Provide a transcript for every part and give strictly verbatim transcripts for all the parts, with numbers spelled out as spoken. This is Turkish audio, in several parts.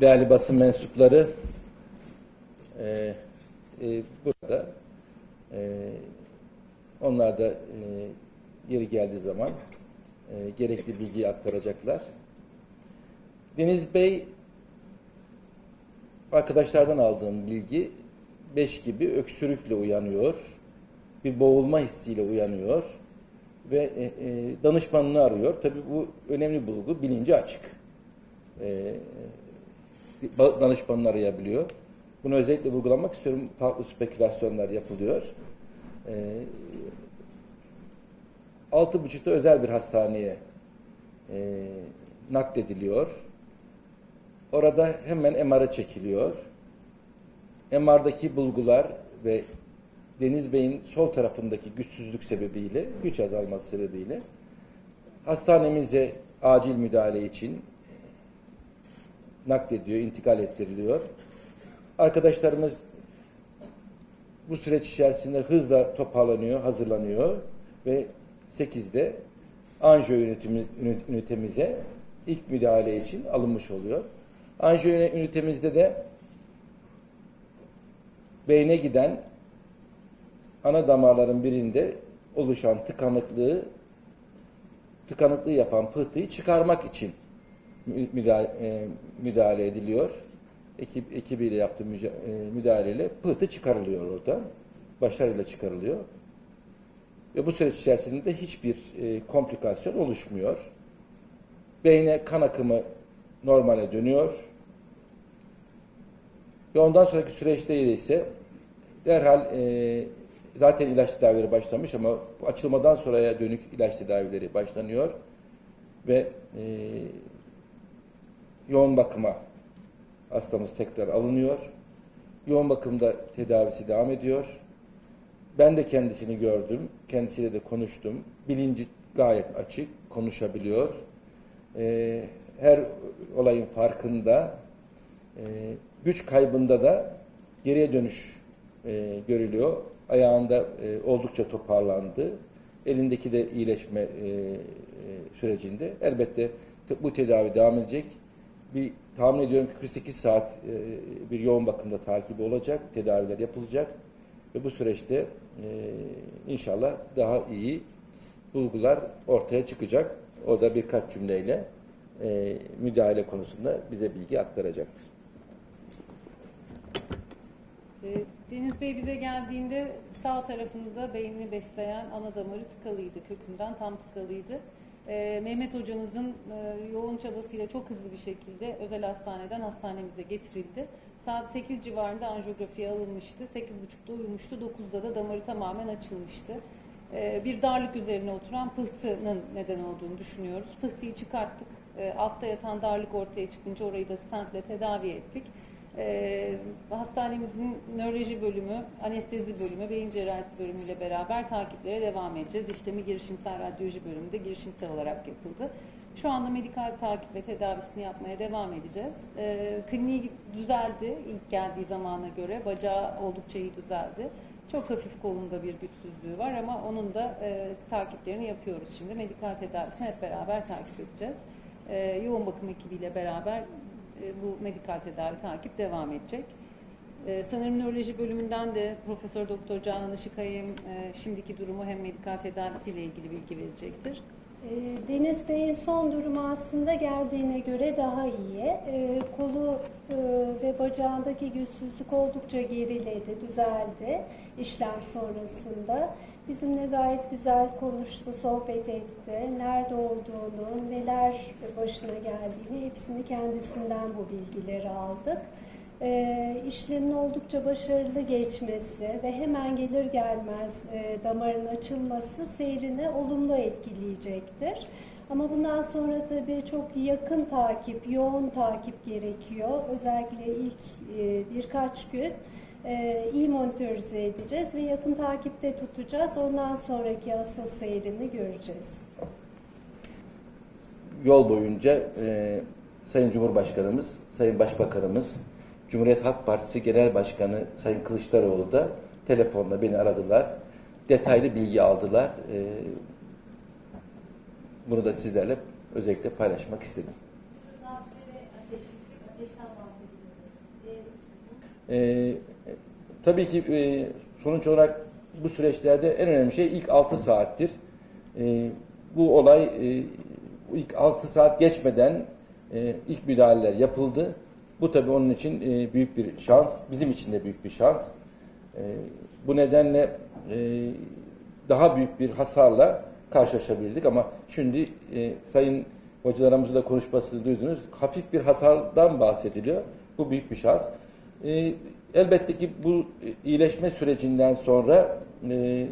değerli basın mensupları, e, e, burada e, onlar da e, yeri geldiği zaman e, gerekli bilgiyi aktaracaklar. Deniz Bey, arkadaşlardan aldığım bilgi beş gibi öksürükle uyanıyor, bir boğulma hissiyle uyanıyor ve e, e, danışmanını arıyor. Tabii bu önemli bulgu, bilinci açık. E, danışmanını arayabiliyor. Bunu özellikle vurgulamak istiyorum. Farklı spekülasyonlar yapılıyor. E, altı buçukta özel bir hastaneye e, naklediliyor. Orada hemen M R'a çekiliyor. M R'daki bulgular ve Deniz Bey'in sol tarafındaki güçsüzlük sebebiyle, güç azalması sebebiyle hastanemize acil müdahale için naklediyor, intikal ettiriliyor. Arkadaşlarımız bu süreç içerisinde hızla toparlanıyor, hazırlanıyor ve sekizde anjiyo ünitemiz, ünitemize ilk müdahale için alınmış oluyor. Anjiyo ünitemizde de beyne giden ana damarların birinde oluşan tıkanıklığı tıkanıklığı yapan pıhtıyı çıkarmak için müdahale, müdahale ediliyor. Ekip, ekibiyle yaptığı müdahaleyle pıhtı çıkarılıyor orada. Başarıyla çıkarılıyor. Ve bu süreç içerisinde hiçbir komplikasyon oluşmuyor. Beyne kan akımı normale dönüyor. Ve ondan sonraki süreçte ise derhal e, zaten ilaç tedavileri başlamış ama bu açılmadan sonraya dönük ilaç tedavileri başlanıyor ve e, yoğun bakıma hastamız tekrar alınıyor. Yoğun bakımda tedavisi devam ediyor. Ben de kendisini gördüm. Kendisiyle de konuştum. Bilinci gayet açık. Konuşabiliyor. E, her olayın farkında. E, güç kaybında da geriye dönüş e, görülüyor. Ayağında e, oldukça toparlandı. Elindeki de iyileşme e, sürecinde. Elbette bu tedavi devam edecek. Bir tahmin ediyorum ki kırk sekiz saat e, bir yoğun bakımda takibi olacak. Tedaviler yapılacak. Ve bu süreçte e, inşallah daha iyi bulgular ortaya çıkacak. O da birkaç cümleyle e, müdahale konusunda bize bilgi aktaracaktır. Deniz Bey bize geldiğinde sağ tarafınızda beynini besleyen ana damarı tıkalıydı, kökünden tam tıkalıydı. Ee, Mehmet hocamızın e, yoğun çabasıyla çok hızlı bir şekilde özel hastaneden hastanemize getirildi. Saat sekiz civarında anjiyografiye alınmıştı, sekiz buçukta uyumuştu, dokuzda da damarı tamamen açılmıştı. Ee, bir darlık üzerine oturan pıhtının neden olduğunu düşünüyoruz. Pıhtıyı çıkarttık, e, altta yatan darlık ortaya çıkınca orayı da stentle tedavi ettik. Ee, hastanemizin nöroloji bölümü, anestezi bölümü, beyin cerrahisi bölümüyle beraber takiplere devam edeceğiz. İşlemi girişimsel radyoloji bölümünde girişimsel olarak yapıldı. Şu anda medikal takip ve tedavisini yapmaya devam edeceğiz. Ee, kliniği düzeldi ilk geldiği zamana göre. Bacağı oldukça iyi düzeldi. Çok hafif kolunda bir güçsüzlüğü var ama onun da e, takiplerini yapıyoruz şimdi. Medikal tedavisini hep beraber takip edeceğiz. Ee, yoğun bakım ekibiyle beraber bu medikal tedavi takip devam edecek. Ee, sanırım nöroloji bölümünden de Profesör Doktor Canan Işıkay hem e, şimdiki durumu hem medikal tedavisiyle ilgili bilgi verecektir. E, Deniz Bey'in son durumu aslında geldiğine göre daha iyi. E, kolu e, ve bacağındaki güçsüzlük oldukça geriledi, düzeldi işlem sonrasında. Bizimle gayet güzel konuştu, sohbet etti. Nerede olduğunu, neler başına geldiğini hepsini kendisinden bu bilgileri aldık. Ee, işlemin oldukça başarılı geçmesi ve hemen gelir gelmez e, damarın açılması seyrini olumlu etkileyecektir. Ama bundan sonra tabii çok yakın takip, yoğun takip gerekiyor. Özellikle ilk e, birkaç gün. Ee, iyi monitörize edeceğiz ve yakın takipte tutacağız. Ondan sonraki asıl seyrini göreceğiz. Yol boyunca e, Sayın Cumhurbaşkanımız, Sayın Başbakanımız, Cumhuriyet Halk Partisi Genel Başkanı Sayın Kılıçdaroğlu da telefonla beni aradılar. Detaylı bilgi aldılar. E, bunu da sizlerle özellikle paylaşmak istedim. Ateşlik, ateşlenme. E, tabii ki e, sonuç olarak bu süreçlerde en önemli şey ilk altı saattir. E, bu olay e, ilk altı saat geçmeden e, ilk müdahaleler yapıldı. Bu tabii onun için e, büyük bir şans. Bizim için de büyük bir şans. E, bu nedenle e, daha büyük bir hasarla karşılaşabildik ama şimdi e, sayın hocalarımızın da konuşmasını duydunuz. Hafif bir hasardan bahsediliyor. Bu büyük bir şans. E, elbette ki bu iyileşme sürecinden sonra e,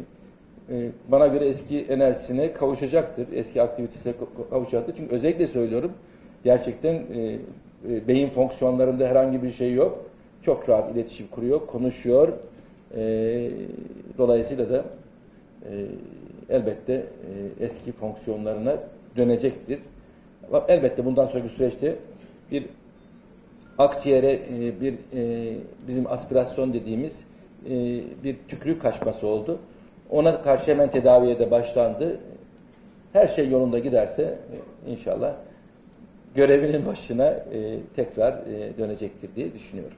e, bana göre eski enerjisine kavuşacaktır. Eski aktivitesine kavuşacaktır. Çünkü özellikle söylüyorum. Gerçekten e, e, beyin fonksiyonlarında herhangi bir şey yok. Çok rahat iletişim kuruyor, konuşuyor. E, dolayısıyla da e, elbette e, eski fonksiyonlarına dönecektir. Elbette bundan sonraki süreçte bir akciğere e, bir e, bizim aspirasyon dediğimiz e, bir tükürük kaçması oldu. Ona karşı hemen tedaviye de başlandı. Her şey yolunda giderse e, inşallah görevinin başına e, tekrar e, dönecektir diye düşünüyorum.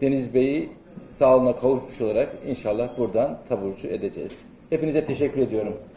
Deniz Bey'i sağlığına kavuşmuş olarak inşallah buradan taburcu edeceğiz. Hepinize teşekkür ediyorum.